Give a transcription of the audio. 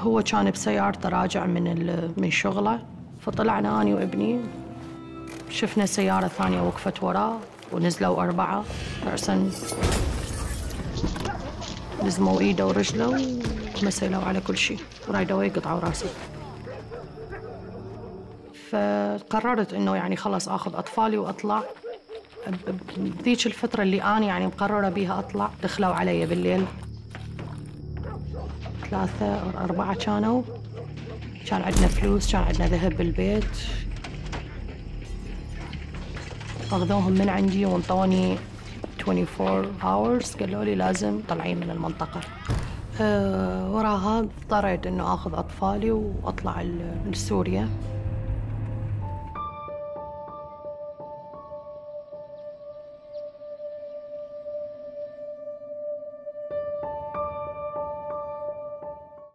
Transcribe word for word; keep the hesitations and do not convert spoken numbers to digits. هو كان بسيارته راجع من من شغله، فطلعنا أنا وابني، شفنا سيارة ثانية وقفت وراه ونزلوا أربعة، رأساً لزموا إيده ورجله ومسيلوا على كل شيء ورايد أواي قطعوا راسه. فقررت إنه يعني خلاص آخذ أطفالي وأطلع. بذيك الفترة اللي أنا يعني مقررة بيها أطلع، دخلوا علي بالليل، ثلاثة أو أربعة كانوا، كان عندنا فلوس، كان عندنا ذهب بالبيت، أخذوهم من عندي وانطوني أربعة وعشرين ساعة، قالوا لي لازم طلعين من المنطقة. أه وراها اضطريت إنه آخذ أطفالي وأطلع لسوريا.